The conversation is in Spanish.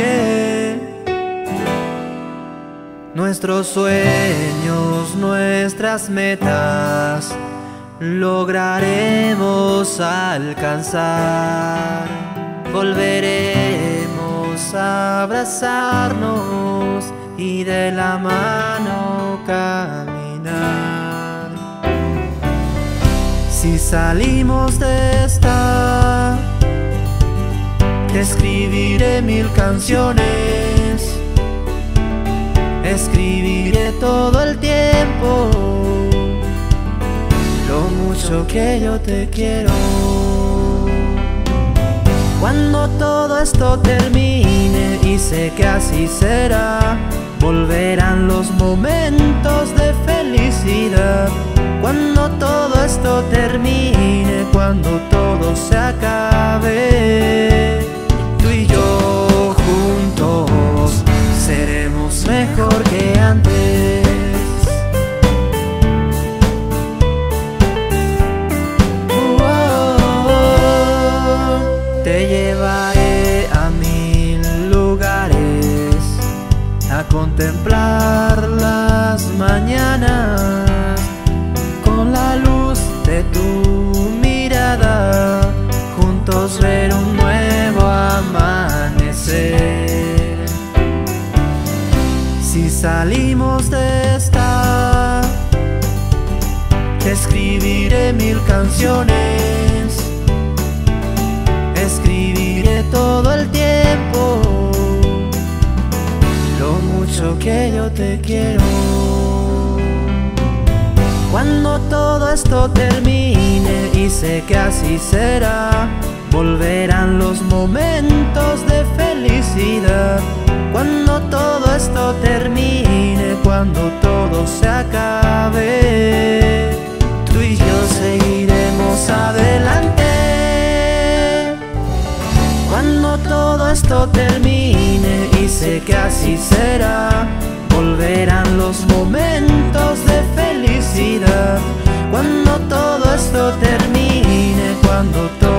calle. Nuestros sueños, nuestras metas, lograremos alcanzar. Volveremos a abrazarnos y de la mano caminar. Si salimos de esta, te escribiré 1000 canciones. Escribiré todo el tiempo lo mucho que yo te quiero. Cuando todo esto termine, y sé que así será, volverán los momentos de felicidad. Cuando todo esto termine, cuando todo se acabe, tú y yo juntos seremos mejor que antes. Te llevaré a 1000 lugares a contemplar las mañanas. Con la luz de tu mirada, juntos ver un nuevo amanecer. Si salimos de esta, te escribiré 1000 canciones. Escribiré todo el tiempo lo mucho que yo te quiero. Cuando todo esto termine, y sé que así será, volverán los momentos de felicidad. Cuando todo esto termine, cuando todo se acabe, tú y yo seguiremos adelante. Cuando todo esto termine, y sé que así será, volverán los momentos de felicidad. Cuando todo esto termine, cuando todo